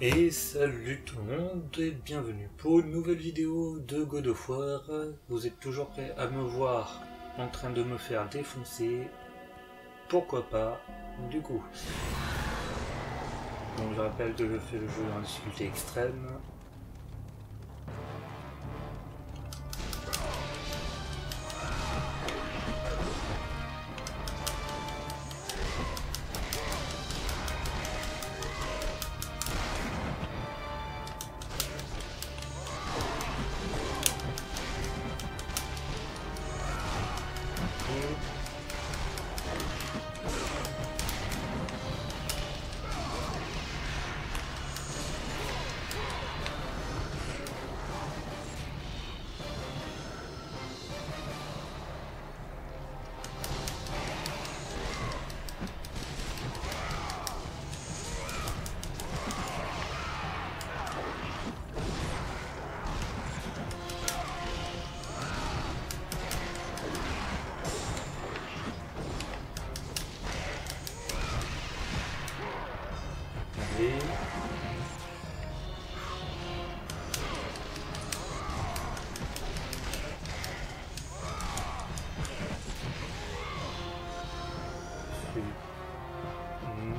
Et salut tout le monde et bienvenue pour une nouvelle vidéo de God of War. Vous êtes toujours prêts à me voir en train de me faire défoncer? Pourquoi pas, du coup. Donc je rappelle que je fais le jeu en difficulté extrême.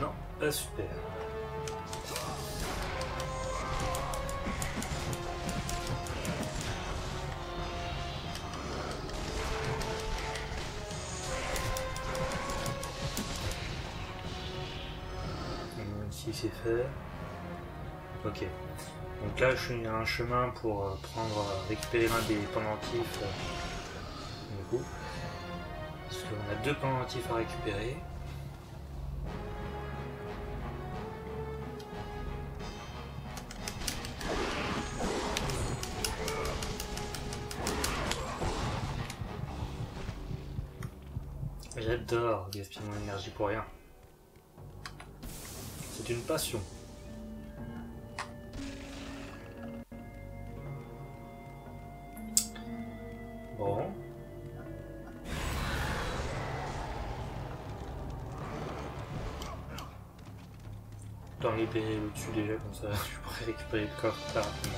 Non, pas super. Si c'est fait. Ok. Donc là, je suis à un chemin pour récupérer l'un des pendentifs. Du coup. Parce qu'on a deux pendentifs à récupérer. J'adore gaspiller mon énergie pour rien. C'est une passion. Bon. T'en récupérer le dessus déjà, comme ça je pourrais récupérer le corps très rapidement.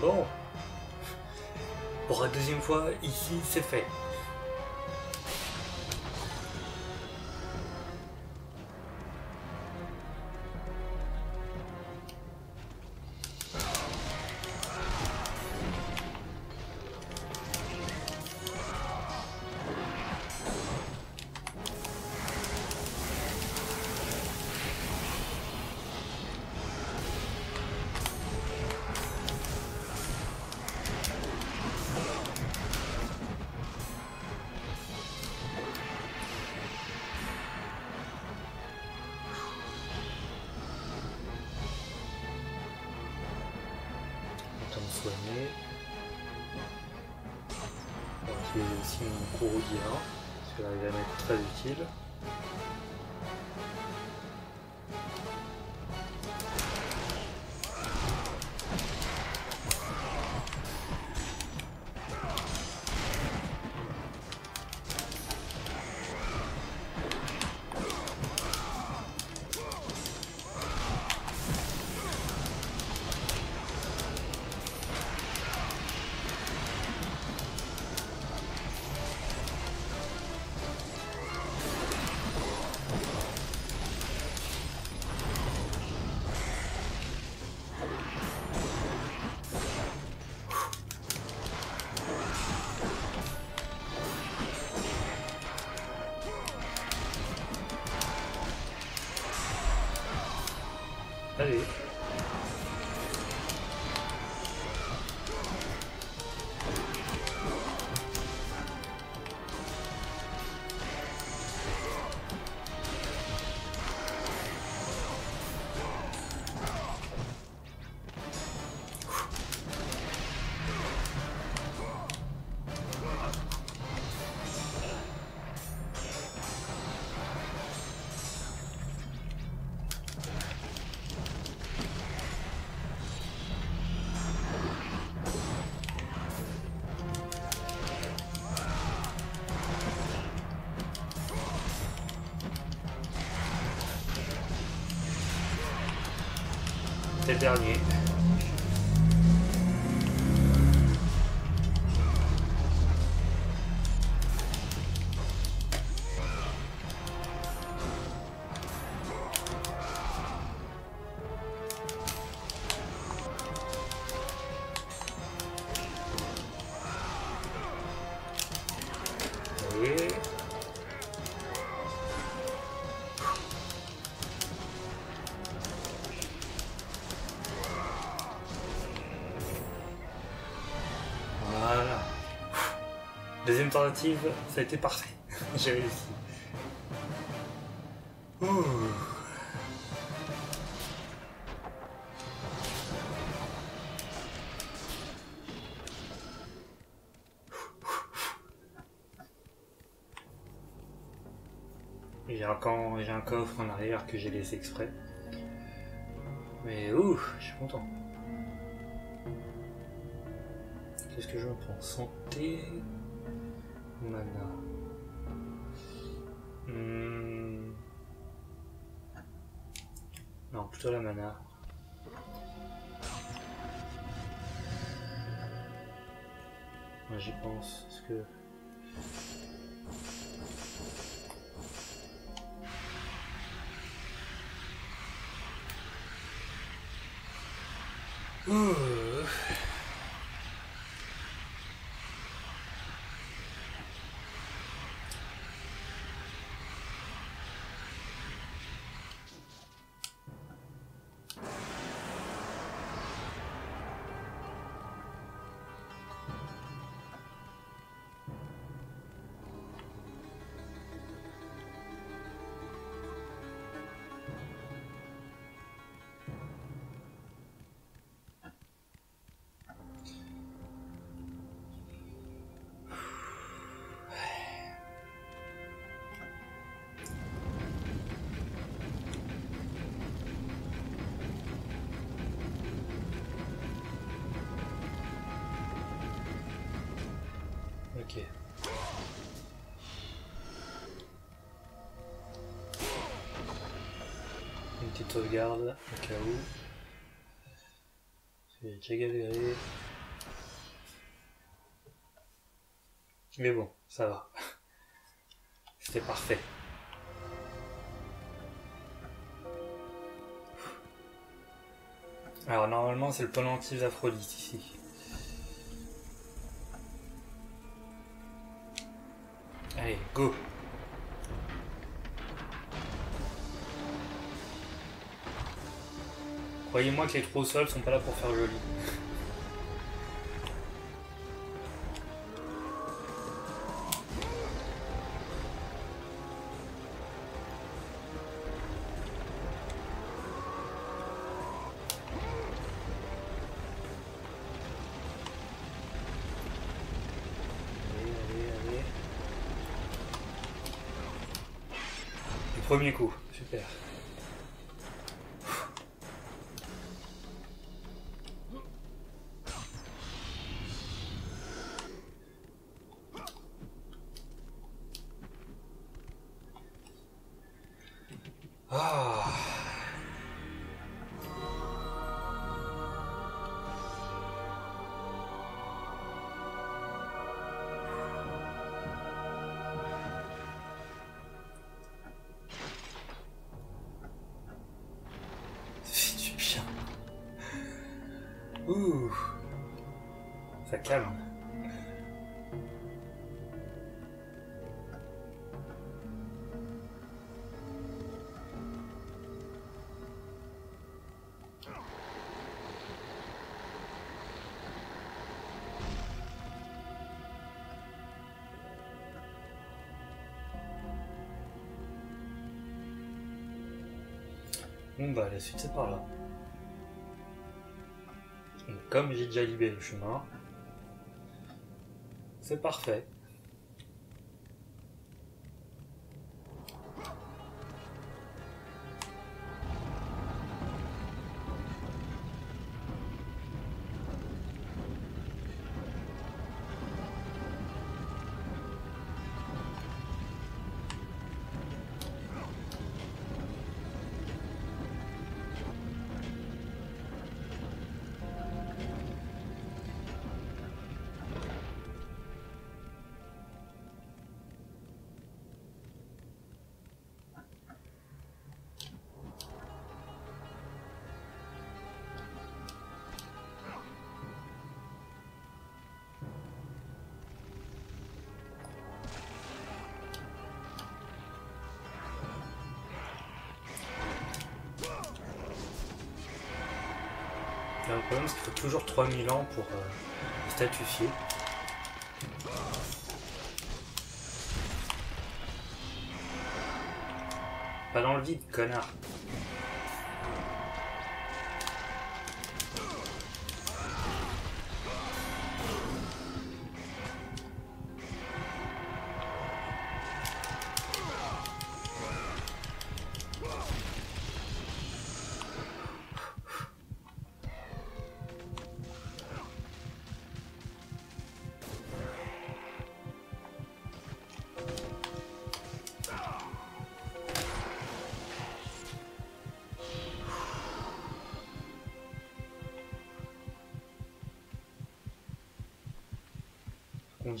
Bon, pour la deuxième fois, ici, c'est fait. Soigner. J'ai aussi mon courroux d'Héa, cela va m'être très utile. Allez. Dernier. Deuxième tentative, ça a été parfait. J'ai réussi. Ouh. J'ai un coffre en arrière que j'ai laissé exprès. Mais ouh, je suis content. Qu'est-ce que je prends? Santé. Mana. Non, plutôt la mana. Moi j'y pense, parce que... Une petite sauvegarde au cas où. J'ai déjà galéré. Mais bon, ça va. C'était parfait. Alors normalement c'est le pendentif d'Aphrodite ici. Allez, go! Croyez-moi que les trous au sol sont pas là pour faire joli. Premier coup, super. Ah. Ouh, ça calme. Bon bah la suite c'est par là. Donc, comme j'ai déjà libéré le chemin, c'est parfait. Le problème, c'est qu'il faut toujours 3000 ans pour statufier. Pas dans le vide, connard.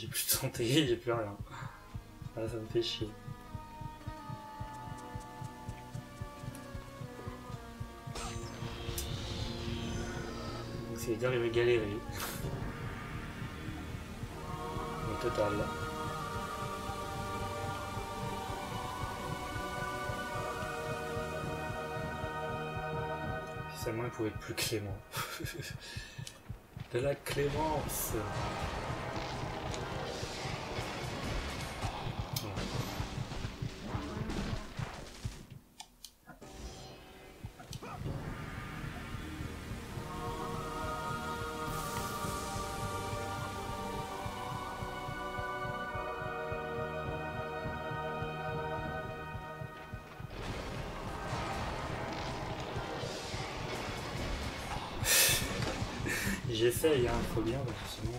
J'ai plus de santé, j'ai plus rien. Ah, ça me fait chier. Donc, ça veut dire que je vais galérer. Au total. Si seulement il pouvait être plus clément. De la clémence. J'essaye, hein, faut bien, parce que sinon...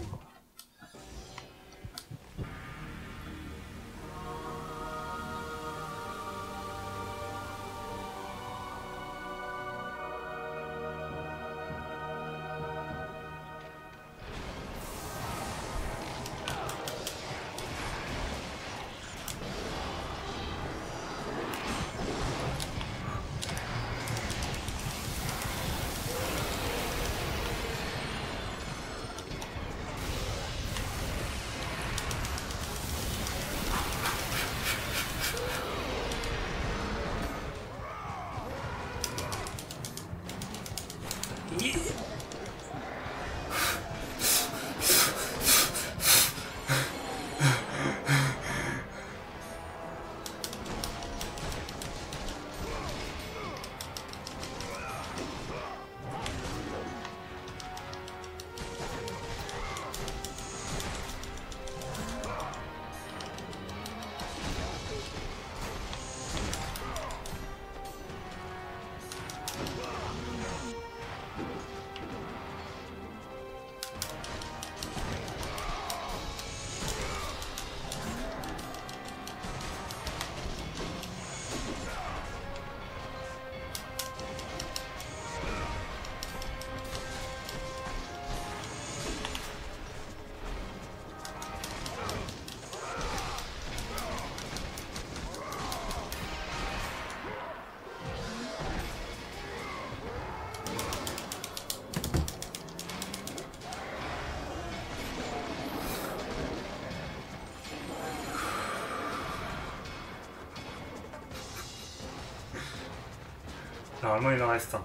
Normalement il en reste un,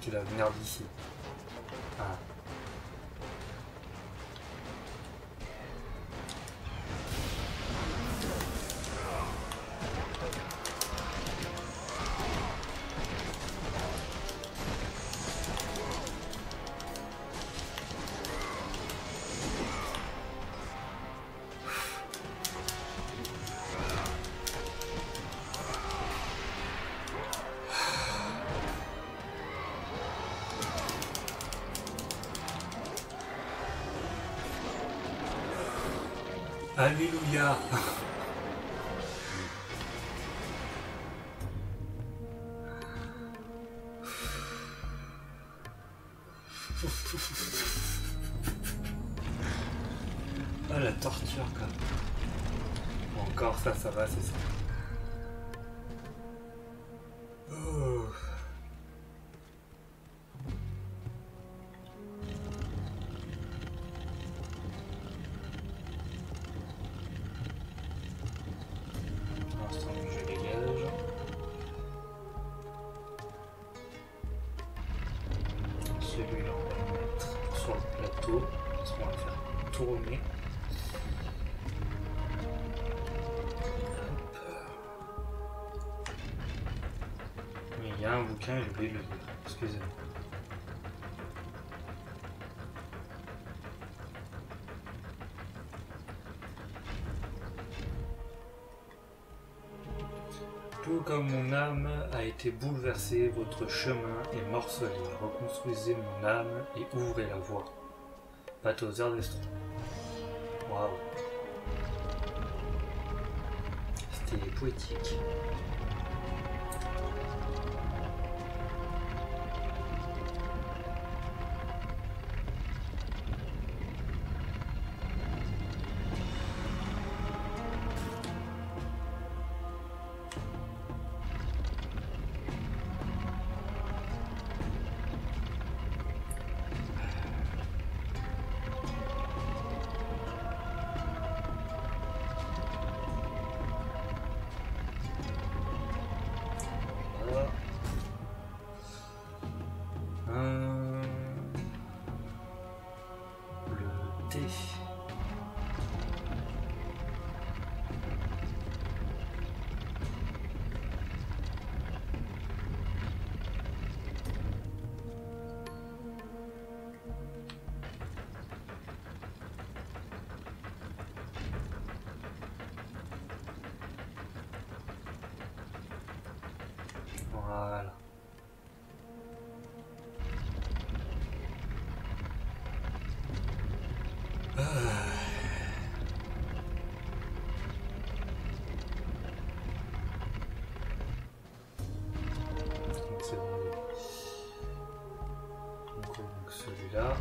tu dois venir d'ici. Ah. Alléluia. Ah la torture quoi. Bon, encore ça, ça va, c'est ça. Oh. Tout comme mon âme a été bouleversée, votre chemin est morcelé. Reconstruisez mon âme et ouvrez la voie. Pathoseur d'Estron. Waouh. C'était poétique. Voilà. C'est bon. Donc celui-là.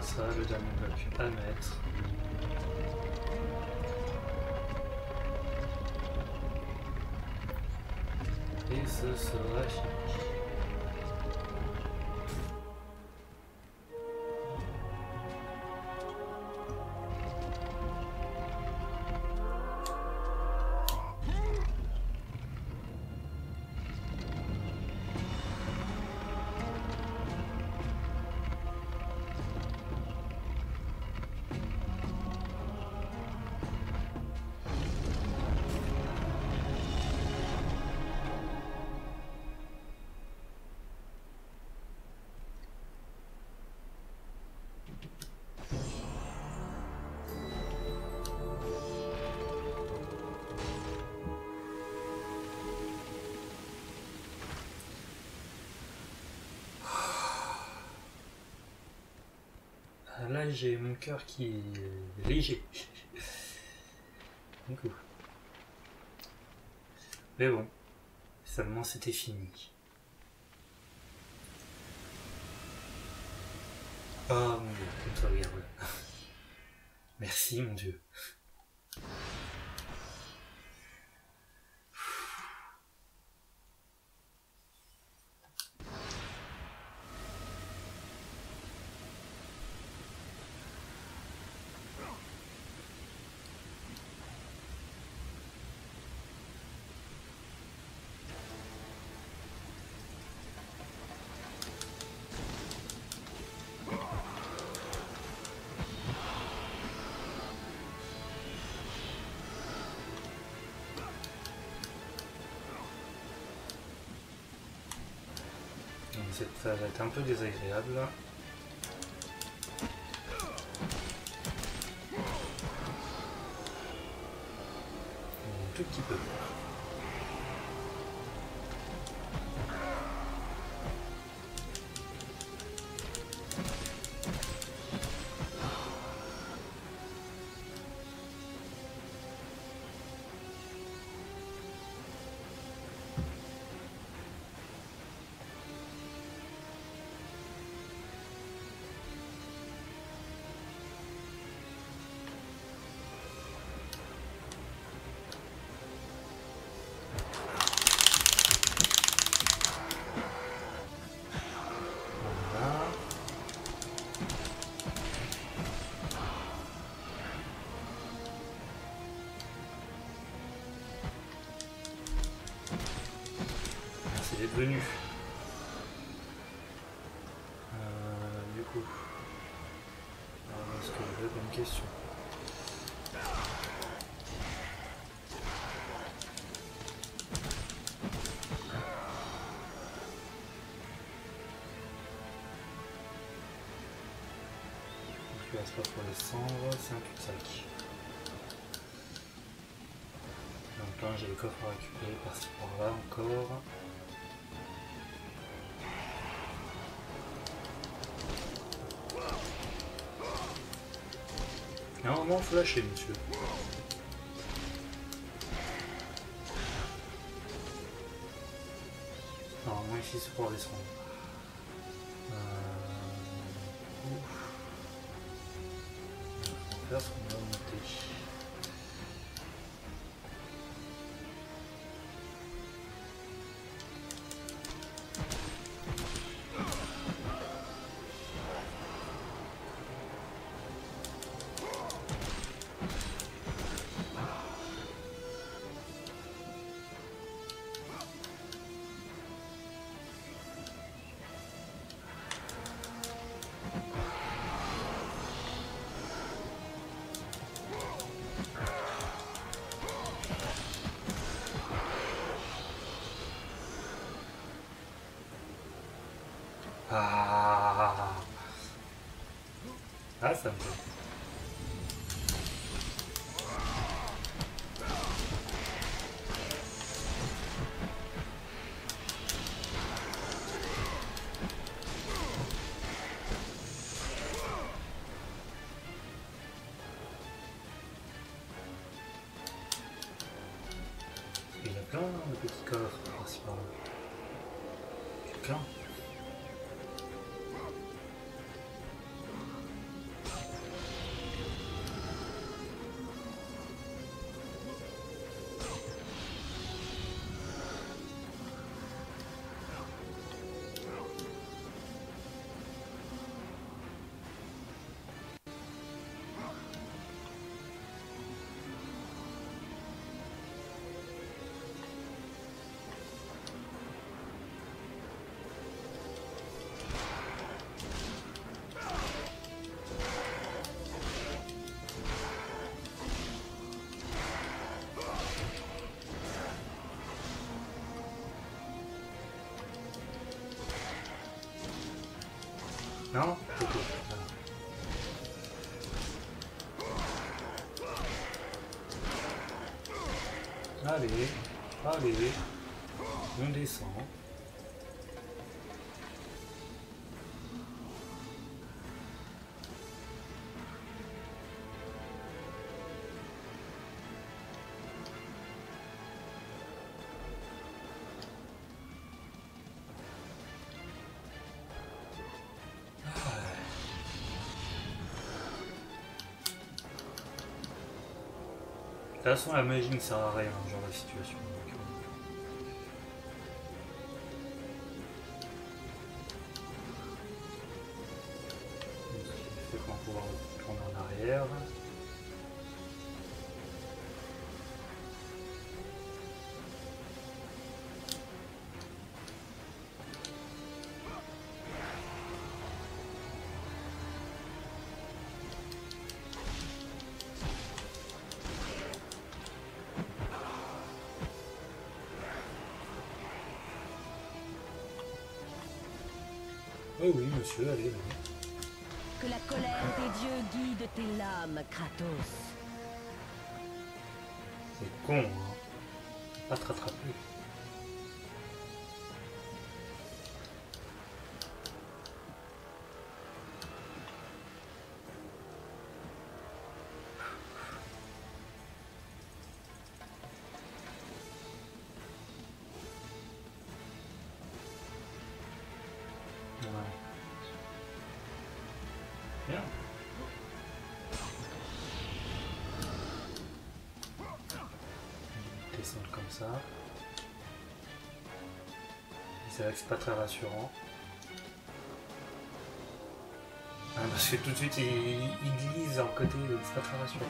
Ça, le dernier bloc à mettre. Et ce sera fini. Là j'ai mon cœur qui est léger. Du coup. Mais bon, seulement c'était fini. Oh mon dieu, on te regarde. Merci mon dieu. ça va être un peu désagréable là. Un tout petit peu. Venu. Du coup, est-ce que j'avais une question? Je vais pas pour les cendres, c'est un cul-de-sac. Donc là, j'ai le coffre à récupérer par-ci par-là encore. Normalement, faut lâcher, monsieur. Normalement, ici, c'est pour descendre. On va faire ce qu'on va monter. Ah, ça me plaît. Il y a plein de petits coffres par-ci par-là. Il y a plein. Non, okay. Allez, allez, on descend. De toute façon, la magie ne sert à rien dans ce genre de situation. Donc, ce qui fait qu'on va pouvoir retourner en arrière. Oui, monsieur, allez. Que la colère des dieux guide tes lames, Kratos. C'est con, hein. Pas te rattraper. C'est vrai que c'est pas très rassurant. Ah, parce que tout de suite il glisse en côté, c'est pas très rassurant.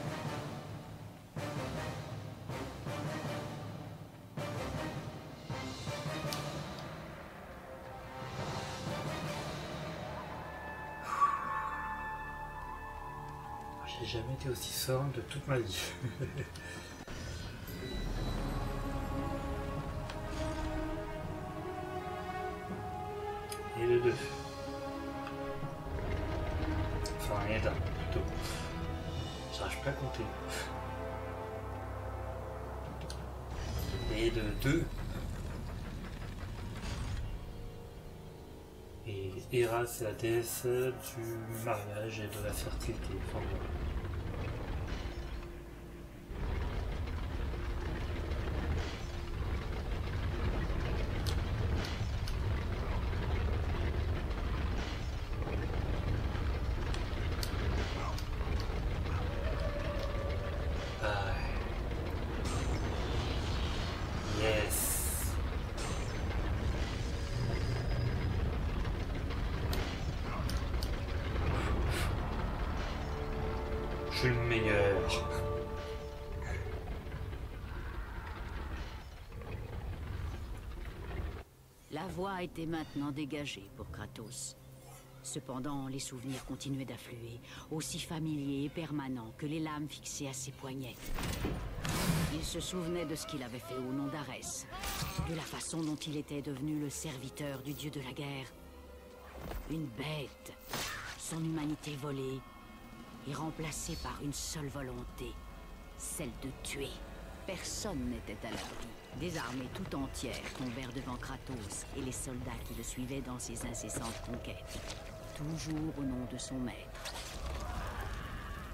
J'ai jamais été aussi sorte de toute ma vie. Enfin, rien d'un plutôt. J'arrive pas à compter. Et de 2. Et Héa, c'est la déesse du mariage et de la fertilité. Enfin, je suis le meilleur. La voie était maintenant dégagée pour Kratos. Cependant, les souvenirs continuaient d'affluer, aussi familiers et permanents que les lames fixées à ses poignets. Il se souvenait de ce qu'il avait fait au nom d'Arès, de la façon dont il était devenu le serviteur du dieu de la guerre. Une bête, son humanité volée, et remplacé par une seule volonté, celle de tuer. Personne n'était à l'abri. Des armées tout entières tombèrent devant Kratos et les soldats qui le suivaient dans ses incessantes conquêtes, toujours au nom de son maître.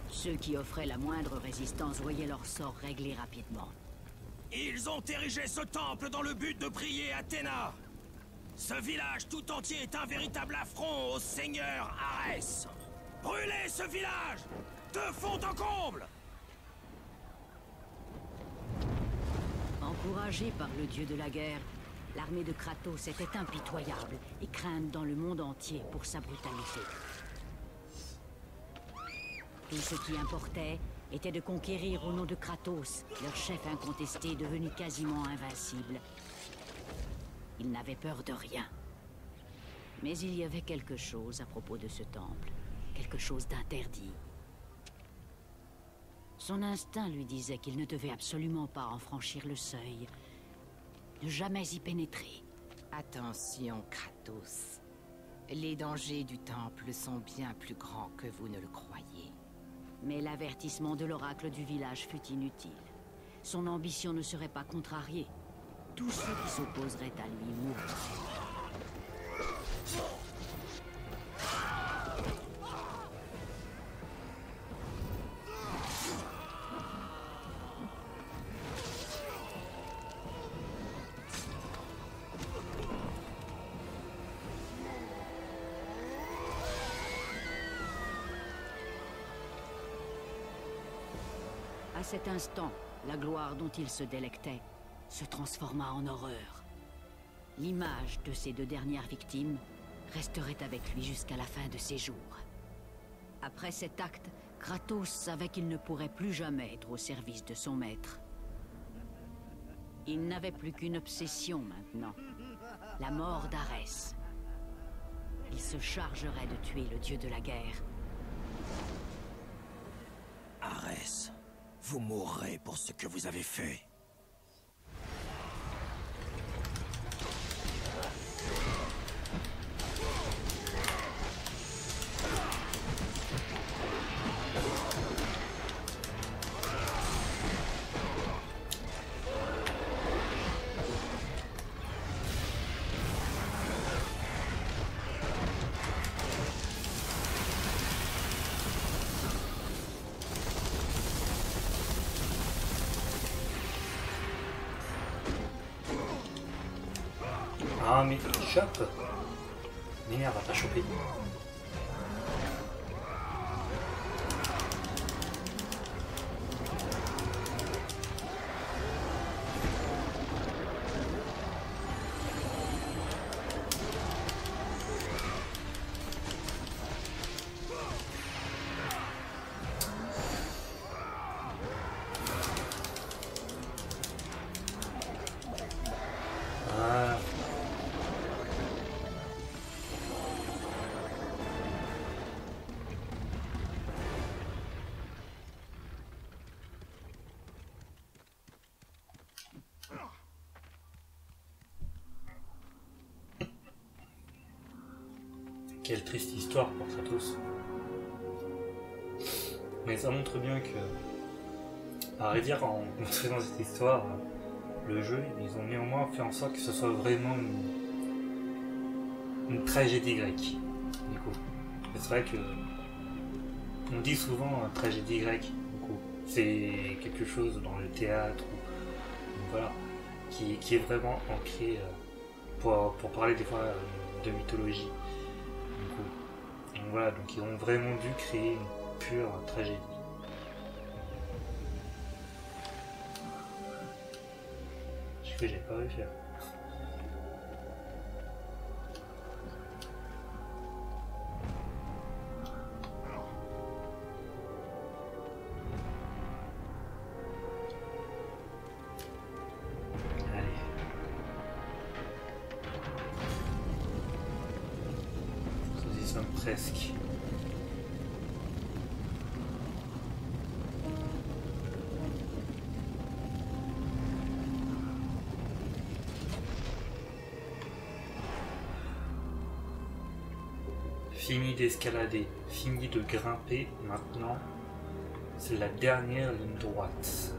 Ceux qui offraient la moindre résistance voyaient leur sort réglé rapidement. Ils ont érigé ce temple dans le but de prier Athéna. Ce village tout entier est un véritable affront au seigneur Arès. Brûlez ce village de fond en comble! Encouragée par le dieu de la guerre, l'armée de Kratos était impitoyable et crainte dans le monde entier pour sa brutalité. Tout ce qui importait était de conquérir au nom de Kratos, leur chef incontesté devenu quasiment invincible. Ils n'avaient peur de rien. Mais il y avait quelque chose à propos de ce temple. Quelque chose d'interdit. Son instinct lui disait qu'il ne devait absolument pas en franchir le seuil, ne jamais y pénétrer. Attention, Kratos. Les dangers du temple sont bien plus grands que vous ne le croyez. Mais l'avertissement de l'oracle du village fut inutile. Son ambition ne serait pas contrariée. Tous ceux qui s'opposeraient à lui mourraient. À cet instant, la gloire dont il se délectait se transforma en horreur. L'image de ces deux dernières victimes resterait avec lui jusqu'à la fin de ses jours. Après cet acte, Kratos savait qu'il ne pourrait plus jamais être au service de son maître. Il n'avait plus qu'une obsession maintenant, la mort d'Arès. Il se chargerait de tuer le dieu de la guerre. Arès. Vous mourrez pour ce que vous avez fait. Ah mais il chope. Mais merde, va pas choper. Quelle triste histoire pour Kratos. Mais ça montre bien que, à vrai dire, en construisant cette histoire, le jeu, ils ont néanmoins fait en sorte que ce soit vraiment une tragédie grecque. Du coup, c'est vrai que on dit souvent tragédie grecque. Du coup, c'est quelque chose dans le théâtre, ou, voilà, qui est vraiment ancré pour parler des fois de mythologie. Voilà, donc ils ont vraiment dû créer une pure tragédie. Je sais que j'ai pas réussi à... Presque. Fini d'escalader, fini de grimper, maintenant c'est la dernière ligne droite.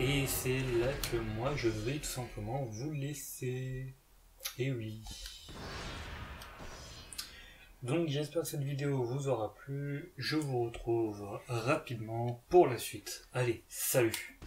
Et c'est là que moi je vais tout simplement vous laisser. Et oui. Donc j'espère que cette vidéo vous aura plu. Je vous retrouve rapidement pour la suite. Allez, salut!